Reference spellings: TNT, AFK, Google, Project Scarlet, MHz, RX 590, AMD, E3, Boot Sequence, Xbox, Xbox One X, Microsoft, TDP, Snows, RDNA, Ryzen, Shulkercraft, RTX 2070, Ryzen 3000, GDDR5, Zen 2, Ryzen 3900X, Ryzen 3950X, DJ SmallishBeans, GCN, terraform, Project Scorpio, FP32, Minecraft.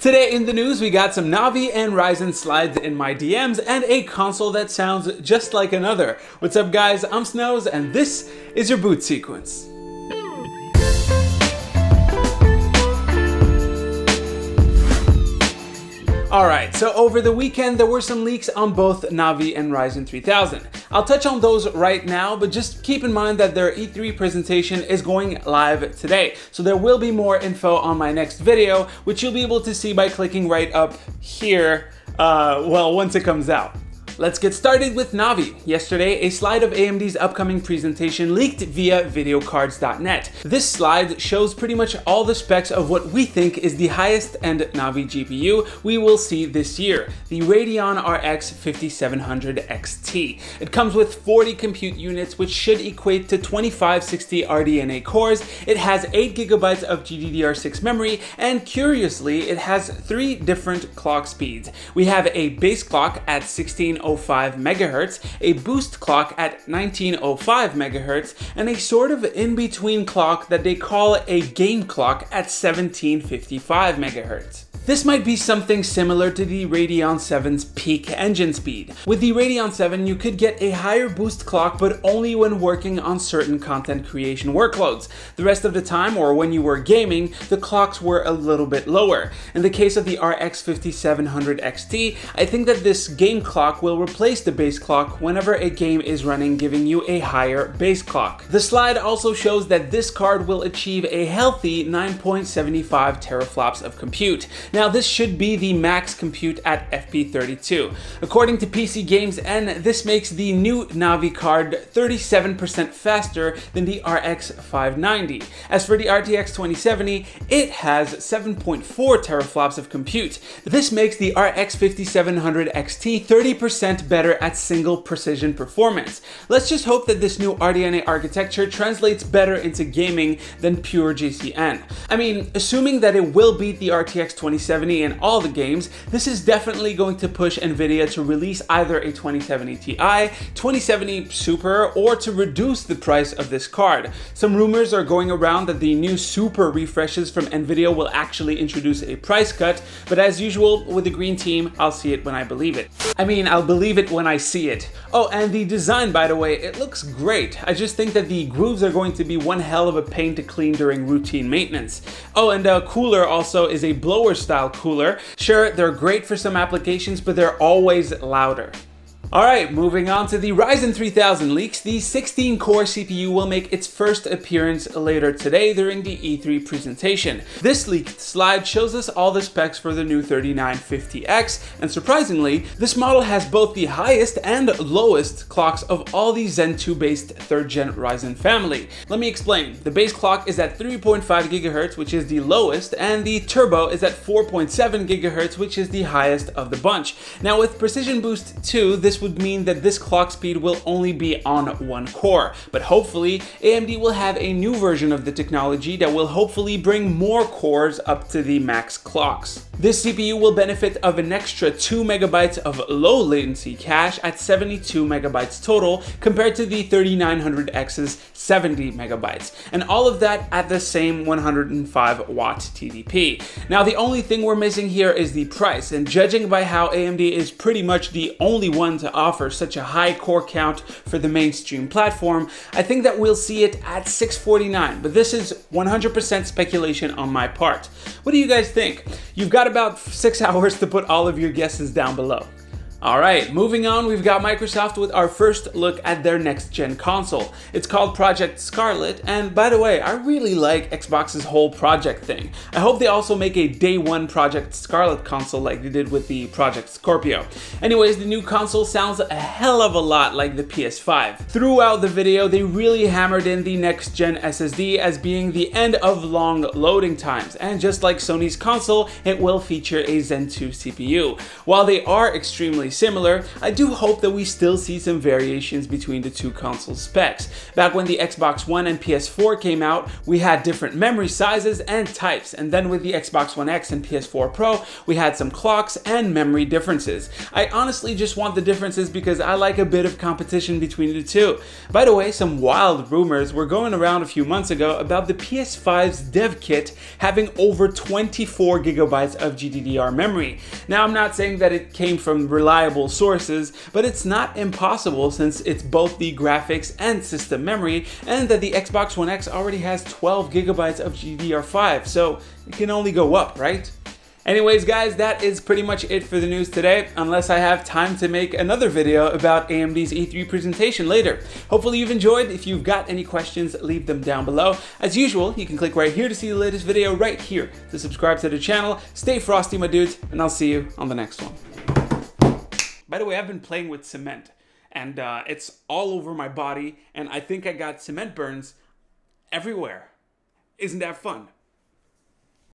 Today in the news, we got some Navi and Ryzen slides in my DMs and a console that sounds just like another. What's up guys, I'm Snows and this is your Boot Sequence. Alright, so over the weekend there were some leaks on both Navi and Ryzen 3000. I'll touch on those right now, but just keep in mind that their E3 presentation is going live today. So there will be more info on my next video, which you'll be able to see by clicking right up here, once it comes out. Let's get started with Navi. Yesterday, a slide of AMD's upcoming presentation leaked via videocards.net. This slide shows pretty much all the specs of what we think is the highest-end Navi GPU we will see this year, the Radeon RX 5700 XT. It comes with 40 compute units, which should equate to 2560 RDNA cores. It has 8 GB of GDDR6 memory, and curiously, it has 3 different clock speeds. We have a base clock at 1605 MHz, a boost clock at 1905 MHz, and a sort of in-between clock that they call a game clock at 1755 MHz. This might be something similar to the Radeon 7's peak engine speed. With the Radeon 7, you could get a higher boost clock, but only when working on certain content creation workloads. The rest of the time, or when you were gaming, the clocks were a little bit lower. In the case of the RX 5700 XT, I think that this game clock will replace the base clock whenever a game is running, giving you a higher base clock. The slide also shows that this card will achieve a healthy 9.75 teraflops of compute. Now this should be the max compute at FP32. According to PCGamesN, this makes the new Navi card 37% faster than the RX 590. As for the RTX 2070, it has 7.4 teraflops of compute. This makes the RX 5700 XT 30% better at single precision performance. Let's just hope that this new RDNA architecture translates better into gaming than pure GCN. I mean, assuming that it will beat the RTX 2070 in all the games, this is definitely going to push NVIDIA to release either a 2070 Ti, 2070 Super, or to reduce the price of this card. Some rumors are going around that the new Super refreshes from NVIDIA will actually introduce a price cut, but as usual, with the green team, I'll see it when I believe it. I mean, I'll believe it when I see it. Oh, and the design, by the way, it looks great. I just think that the grooves are going to be one hell of a pain to clean during routine maintenance. Oh, and a cooler also is a blower style cooler. Sure, they're great for some applications, but they're always louder. Alright, moving on to the Ryzen 3000 leaks, the 16-core CPU will make its first appearance later today during the E3 presentation. This leaked slide shows us all the specs for the new 3950X, and surprisingly, this model has both the highest and lowest clocks of all the Zen 2 based 3rd gen Ryzen family. Let me explain. The base clock is at 3.5 GHz, which is the lowest, and the turbo is at 4.7 GHz, which is the highest of the bunch. Now with Precision Boost 2, this would mean that this clock speed will only be on one core, but hopefully AMD will have a new version of the technology that will hopefully bring more cores up to the max clocks. This CPU will benefit of an extra 2 MB of low latency cache at 72 MB total compared to the 3900X's 70 MB, and all of that at the same 105-watt TDP. Now the only thing we're missing here is the price, and judging by how AMD is pretty much the only one to offer such a high core count for the mainstream platform, I think that we'll see it at $649, but this is 100% speculation on my part. What do you guys think? You've got about 6 hours to put all of your guesses down below. Alright, moving on, we've got Microsoft with our first look at their next-gen console. It's called Project Scarlet, and by the way, I really like Xbox's whole Project thing. I hope they also make a day-one Project Scarlet console like they did with the Project Scorpio. Anyways, the new console sounds a hell of a lot like the PS5. Throughout the video, they really hammered in the next-gen SSD as being the end of long loading times, and just like Sony's console, it will feature a Zen 2 CPU. While they are extremely fairly similar, I do hope that we still see some variations between the two console specs. Back when the Xbox One and PS4 came out, we had different memory sizes and types, and then with the Xbox One X and PS4 Pro, we had some clocks and memory differences. I honestly just want the differences because I like a bit of competition between the two. By the way, some wild rumors were going around a few months ago about the PS5's dev kit having over 24 gigabytes of GDDR memory. Now, I'm not saying that it came from reliable sources, but it's not impossible since it's both the graphics and system memory, and that the Xbox One X already has 12 gigabytes of GDDR5, so it can only go up, right? Anyways guys, that is pretty much it for the news today, unless I have time to make another video about AMD's E3 presentation later. Hopefully you've enjoyed. If you've got any questions, leave them down below. As usual, you can click right here to see the latest video, right here to subscribe to the channel. Stay frosty, my dudes, and I'll see you on the next one. By the way, I've been playing with cement, and it's all over my body, and I think I got cement burns everywhere. Isn't that fun?